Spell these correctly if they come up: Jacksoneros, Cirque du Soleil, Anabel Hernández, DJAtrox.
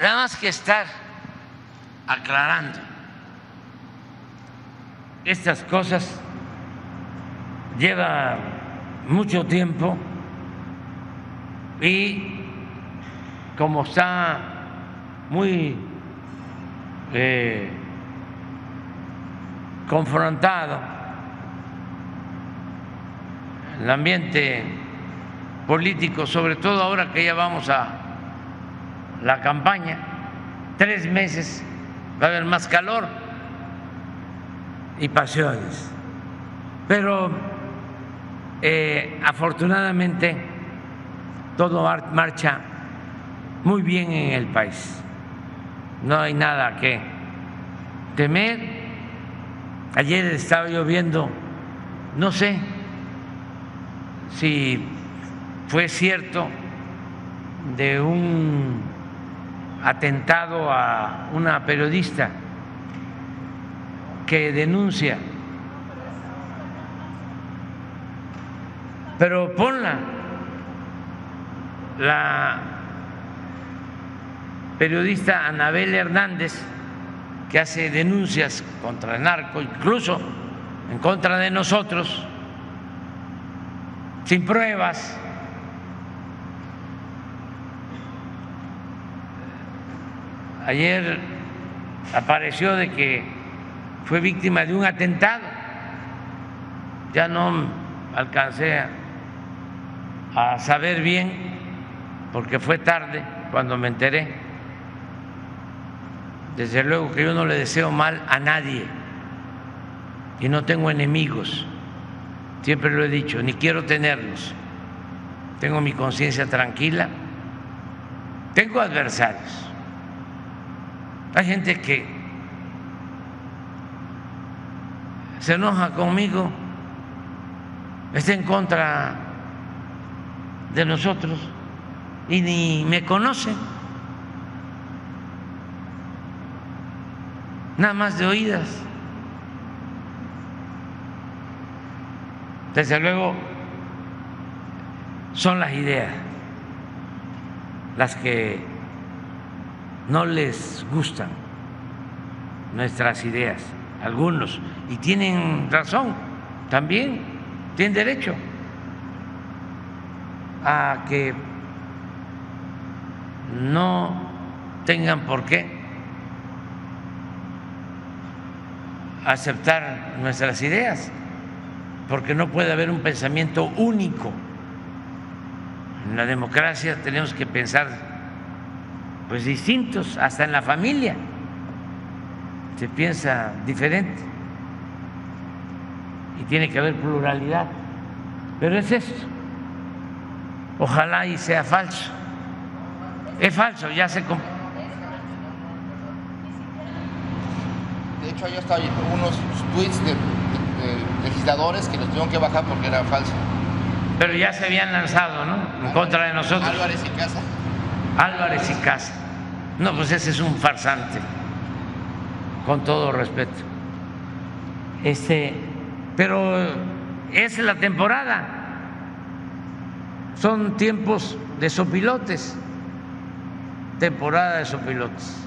Nada más que estar aclarando estas cosas lleva mucho tiempo y como está muy confrontado el ambiente político, sobre todo ahora que ya vamos a la campaña, 3 meses va a haber más calor y pasiones, pero afortunadamente todo marcha muy bien en el país, no hay nada que temer. Ayer estaba yo viendo, no sé si fue cierto, de un atentado a una periodista que denuncia, pero ponla, la periodista Anabel Hernández, que hace denuncias contra el narco, incluso en contra de nosotros, sin pruebas, ayer apareció de que fue víctima de un atentado. Ya no alcancé a saber bien porque fue tarde cuando me enteré. Desde luego que yo no le deseo mal a nadie y no tengo enemigos, siempre lo he dicho, ni quiero tenerlos. Tengo mi conciencia tranquila, tengo adversarios. Hay gente que se enoja conmigo, está en contra de nosotros y ni me conocen, nada más de oídas. Desde luego son las ideas las que no les gustan, nuestras ideas, algunos, y tienen razón también, tienen derecho a que no tengan por qué aceptar nuestras ideas, porque no puede haber un pensamiento único. En la democracia tenemos que pensar pues distintos, hasta en la familia se piensa diferente y tiene que haber pluralidad, pero es esto, ojalá y sea falso, es falso, ya se compró. De hecho yo estaba viendo unos tweets de legisladores que los tuvieron que bajar porque eran falsos. Pero ya se habían lanzado, ¿no? En contra de nosotros. Álvarez y Casa. No, pues ese es un farsante, con todo respeto. Pero es la temporada, son tiempos de sopilotes, temporada de sopilotes.